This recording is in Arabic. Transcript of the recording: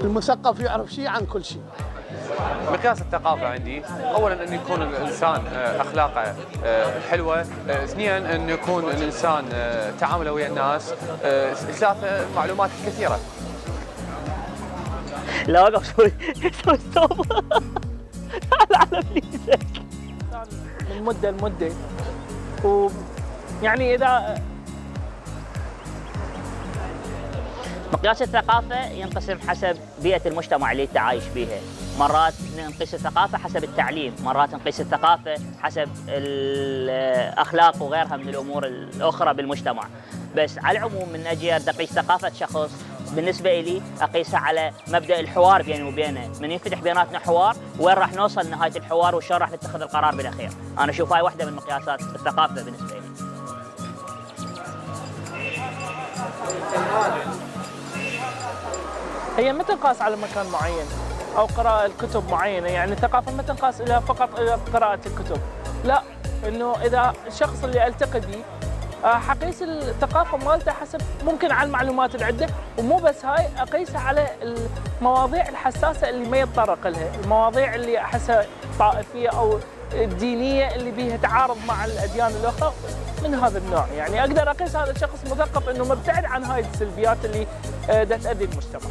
المثقف يعرف شيء عن كل شيء. مقياس الثقافة عندي أولاً أن يكون الإنسان أخلاقه حلوة، اثنين أن يكون الإنسان تعامله ويا الناس، ثلاثة المعلومات الكثيرة. لا وقف شوي، سوي ستوب، تعال على بليزك. من مدة لمدة، ويعني إذا مقياس الثقافة ينقسم حسب بيئة المجتمع اللي أنت عايش بيها، مرات نقيس الثقافة حسب التعليم، مرات نقيس الثقافة حسب الأخلاق وغيرها من الأمور الأخرى بالمجتمع، بس على العموم من أجي أقيس ثقافة شخص بالنسبة إلي أقيسها على مبدأ الحوار بيني وبينه، من ينفتح بيناتنا حوار وين راح نوصل نهاية الحوار وشلون راح نتخذ القرار بالأخير، أنا أشوف هاي واحدة من مقياسات الثقافة بالنسبة إلي. هي ما تنقاس على مكان معين أو قراءة الكتب معينة، يعني الثقافة ما تنقاس إلى فقط إلى قراءة الكتب، لا، إنه إذا الشخص اللي ألتقي به حقيس الثقافة مالته حسب ممكن على المعلومات اللي عنده، ومو بس هاي أقيسها على المواضيع الحساسة اللي ما يتطرق لها، المواضيع اللي أحسها طائفية أو الدينية اللي بيها تعارض مع الأديان الأخرى من هذا النوع، يعني أقدر أقيس هذا الشخص مثقف إنه مبتعد عن هاي السلبيات اللي دا تأذي المجتمع.